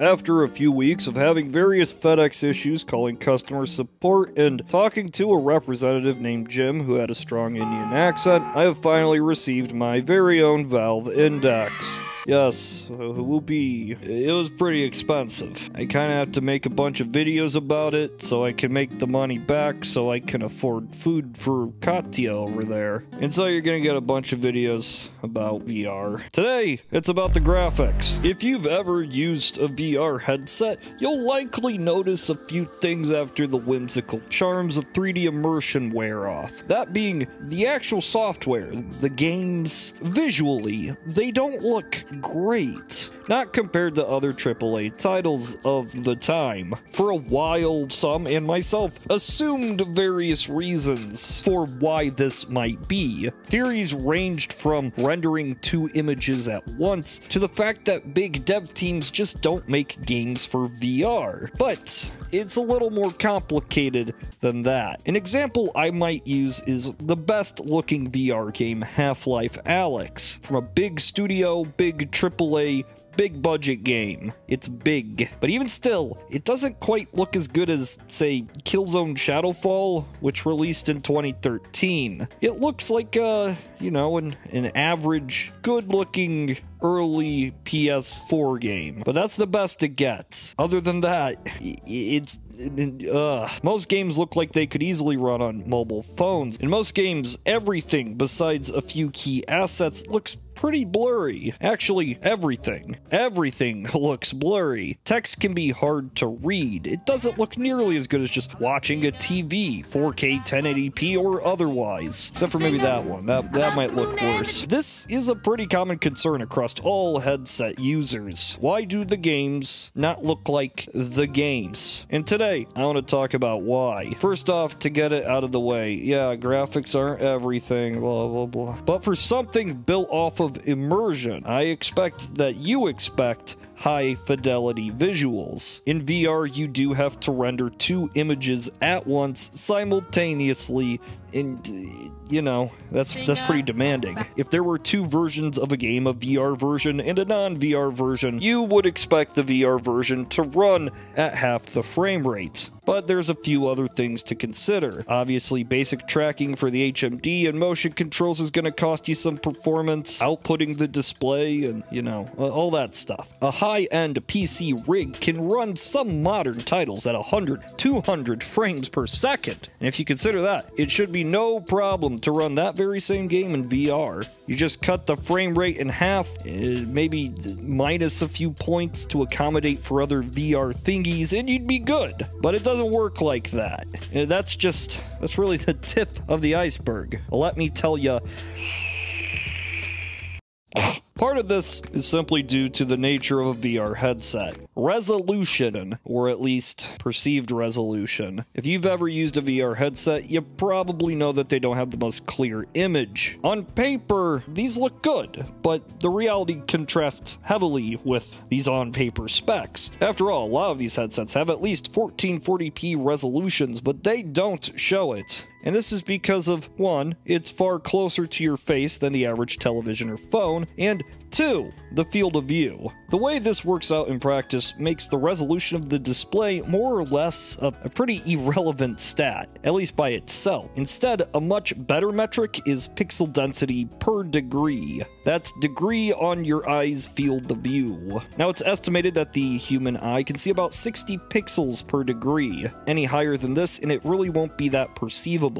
After a few weeks of having various FedEx issues, calling customer support, and talking to a representative named Jim who had a strong Indian accent, I have finally received my very own Valve Index. Yes, it was pretty expensive. I kind of have to make a bunch of videos about it so I can make the money back so I can afford food for Katya over there. And so you're gonna get a bunch of videos about VR. Today, it's about the graphics. If you've ever used a VR headset, you'll likely notice a few things after the whimsical charms of 3D immersion wear off. That being the actual software, the games, visually, they don't look great. Not compared to other AAA titles of the time. For a while, some, and myself, assumed various reasons for why this might be. Theories ranged from rendering two images at once to the fact that big dev teams just don't make games for VR. But it's a little more complicated than that. An example I might use is the best looking VR game, Half-Life Alyx. From a big studio, big AAA, big budget game. It's big. But even still, it doesn't quite look as good as, say, Killzone Shadowfall, which released in 2013. It looks like, you know, an average, good-looking early PS4 game. But that's the best it gets. Other than that, most games look like they could easily run on mobile phones. In most games, everything besides a few key assets looks pretty blurry. Actually, everything looks blurry. Text can be hard to read. It doesn't look nearly as good as just watching a TV, 4K 1080p or otherwise. Except for maybe that one. That might look worse. This is a pretty common concern across all headset users. Why do the games not look like the games? And today, I want to talk about why. First off, to get it out of the way, yeah, graphics aren't everything, blah, blah, blah. But for something built off of immersion, I expect that you expect high fidelity visuals. In VR, you do have to render two images at once simultaneously, and you know, that's pretty demanding. If there were two versions of a game, a VR version and a non-VR version, you would expect the VR version to run at half the frame rate. But there's a few other things to consider. Obviously, basic tracking for the HMD and motion controls is going to cost you some performance, outputting the display and, you know, all that stuff. A high-end PC rig can run some modern titles at 100, 200 frames per second. And if you consider that, it should be no problem to run that very same game in VR. You just cut the frame rate in half, maybe minus a few points to accommodate for other VR thingies, and you'd be good. But it doesn't work like that. That's really the tip of the iceberg. Let me tell you. Part of this is simply due to the nature of a VR headset. Resolution, or at least perceived resolution. If you've ever used a VR headset, you probably know that they don't have the most clear image. On paper, these look good, but the reality contrasts heavily with these on-paper specs. After all, a lot of these headsets have at least 1440p resolutions, but they don't show it. And this is because of, 1, it's far closer to your face than the average television or phone, and 2, the field of view. The way this works out in practice makes the resolution of the display more or less a pretty irrelevant stat, at least by itself. Instead, a much better metric is pixel density per degree. That's degree on your eye's field of view. Now, it's estimated that the human eye can see about 60 pixels per degree. Any higher than this, and it really won't be that perceivable.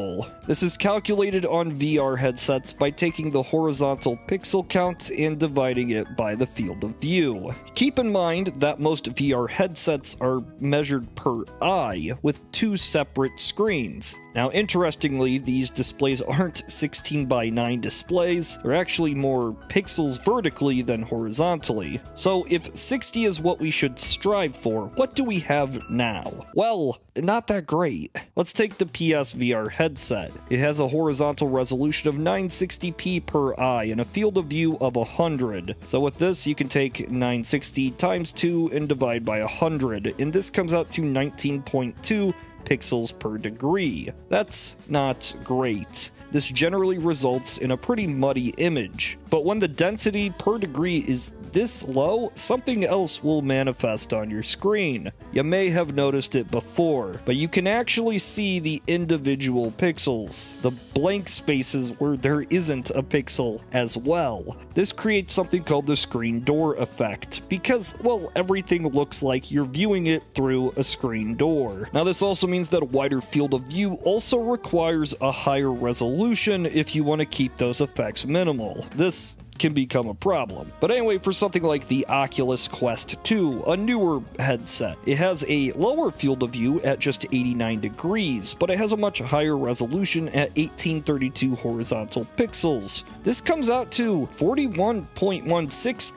This is calculated on VR headsets by taking the horizontal pixel count and dividing it by the field of view. Keep in mind that most VR headsets are measured per eye, with two separate screens. Now, interestingly, these displays aren't 16:9 displays. They're actually more pixels vertically than horizontally. So if 60 is what we should strive for, what do we have now? Well, not that great. Let's take the PSVR headset. It has a horizontal resolution of 960p per eye and a field of view of 100. So with this, you can take 960 times 2 and divide by 100, and this comes out to 19.2 pixels per degree. That's not great. This generally results in a pretty muddy image. But when the density per degree is this low, something else will manifest on your screen. You may have noticed it before, but you can actually see the individual pixels, the blank spaces where there isn't a pixel as well. This creates something called the screen door effect because, well, everything looks like you're viewing it through a screen door. Now, this also means that a wider field of view also requires a higher resolution if you want to keep those effects minimal. This can become a problem. But anyway, for something like the Oculus Quest 2, a newer headset, it has a lower field of view at just 89 degrees, but it has a much higher resolution at 1832 horizontal pixels. This comes out to 41.16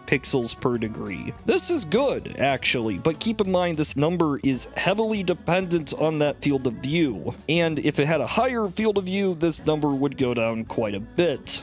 pixels per degree. This is good, actually, but keep in mind this number is heavily dependent on that field of view, and if it had a higher field of view, this number would go down quite a bit.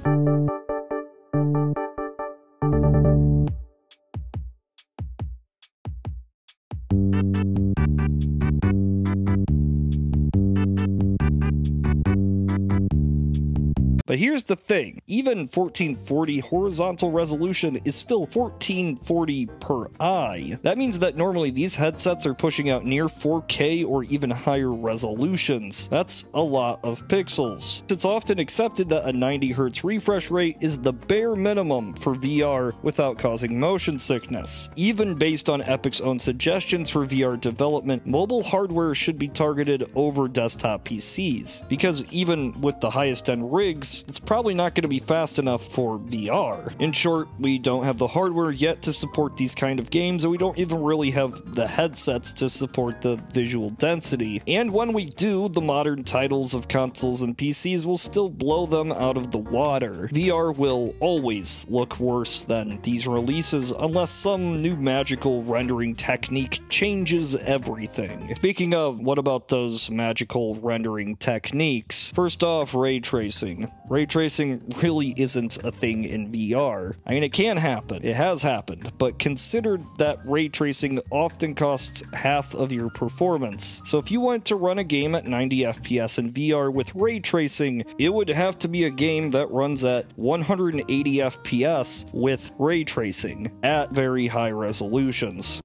But here's the thing, even 1440 horizontal resolution is still 1440 per eye. That means that normally these headsets are pushing out near 4K or even higher resolutions. That's a lot of pixels. It's often accepted that a 90 Hz refresh rate is the bare minimum for VR without causing motion sickness. Even based on Epic's own suggestions for VR development, mobile hardware should be targeted over desktop PCs, because even with the highest end rigs, it's probably not going to be fast enough for VR. In short, we don't have the hardware yet to support these kind of games, and we don't even really have the headsets to support the visual density. And when we do, the modern titles of consoles and PCs will still blow them out of the water. VR will always look worse than these releases unless some new magical rendering technique changes everything. Speaking of, what about those magical rendering techniques? First off, ray tracing. Ray tracing really isn't a thing in VR. I mean, it can happen, it has happened, but consider that ray tracing often costs half of your performance. So if you want to run a game at 90 FPS in VR with ray tracing, it would have to be a game that runs at 180 FPS with ray tracing at very high resolutions.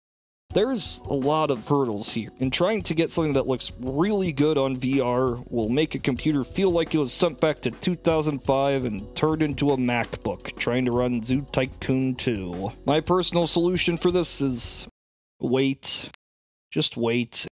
There's a lot of hurdles here, and trying to get something that looks really good on VR will make a computer feel like it was sent back to 2005 and turned into a MacBook trying to run Zoo Tycoon 2. My personal solution for this is wait. Just wait.